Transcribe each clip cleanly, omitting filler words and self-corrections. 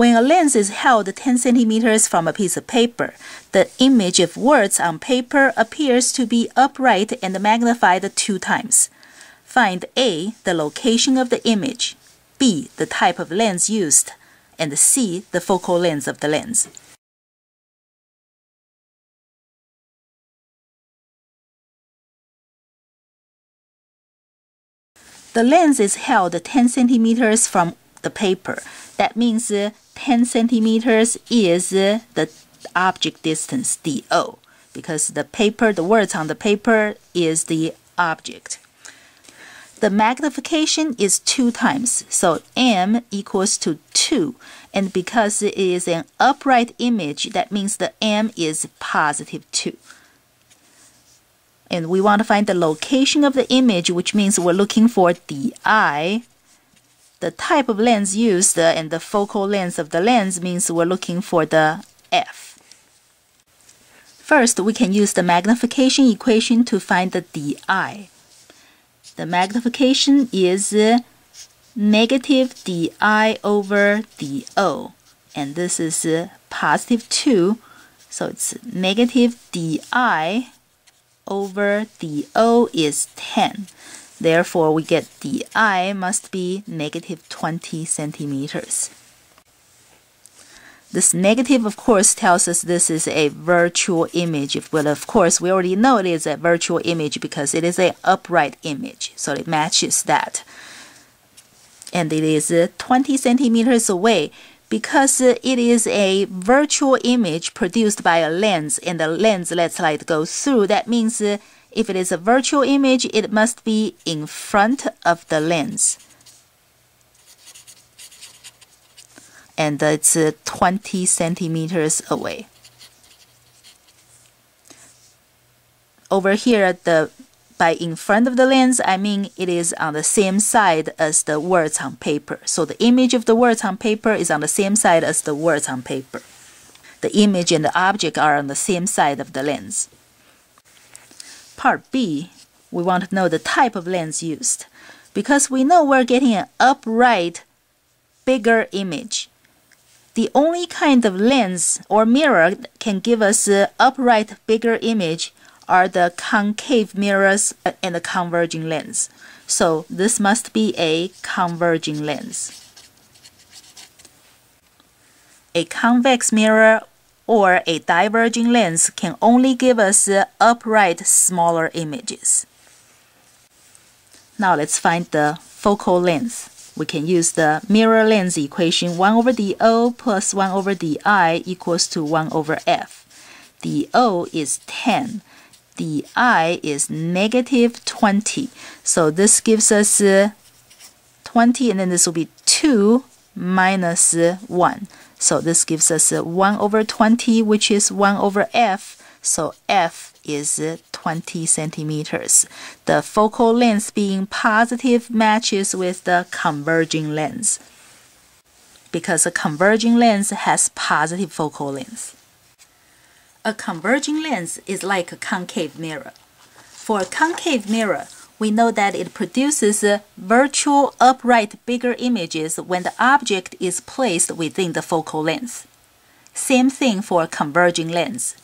When a lens is held 10 centimeters from a piece of paper, the image of words on paper appears to be upright and magnified 2 times. Find A, the location of the image, B, the type of lens used, and C, the focal length of the lens. The lens is held 10 centimeters from the paper. That means 10 centimeters is the object distance, DO, because the words on the paper is the object. The magnification is 2 times, so M equals to 2. And because it is an upright image, that means the M is positive 2. And we want to find the location of the image, which means we're looking for DI. The type of lens used and the focal length of the lens means we're looking for the F. First, we can use the magnification equation to find the DI. The magnification is negative DI over DO. And this is positive 2, so it's negative DI over DO is 10. Therefore, we get DI must be negative 20 centimeters. This negative, of course, tells us this is a virtual image. Well, of course, we already know it is a virtual image because it is an upright image, so it matches that. And it is 20 centimeters away. Because it is a virtual image produced by a lens and the lens lets light go through, that means if it is a virtual image, it must be in front of the lens. And it's 20 centimeters away. Over here, by in front of the lens, I mean it is on the same side as the words on paper. So the image of the words on paper is on the same side as the words on paper. The image and the object are on the same side of the lens. Part B, we want to know the type of lens used. Because we know we're getting an upright, bigger image. The only kind of lens or mirror that can give us an upright, bigger image are the concave mirrors and the converging lens. So this must be a converging lens. A convex mirror or a diverging lens can only give us upright, smaller images. Now let's find the focal length. We can use the mirror lens equation. 1 over DO plus 1 over DI equals to 1 over F. DO is 10. DI is negative 20. So this gives us 20, and then this will be 2 minus 1. So this gives us 1 over 20, which is 1 over F. So F is 20 centimeters. The focal length being positive matches with the converging lens, because a converging lens has positive focal length. A converging lens is like a concave mirror. For a concave mirror, we know that it produces virtual upright bigger images when the object is placed within the focal length. Same thing for a converging lens.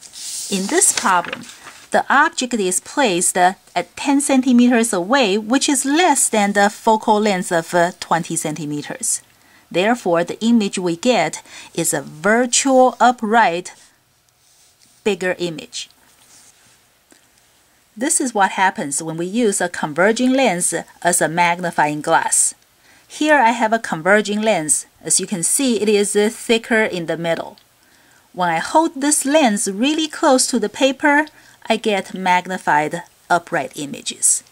In this problem, the object is placed at 10 centimeters away, which is less than the focal length of 20 centimeters. Therefore, the image we get is a virtual upright bigger image. This is what happens when we use a converging lens as a magnifying glass. Here I have a converging lens. As you can see, it is thicker in the middle. When I hold this lens really close to the paper, I get magnified upright images.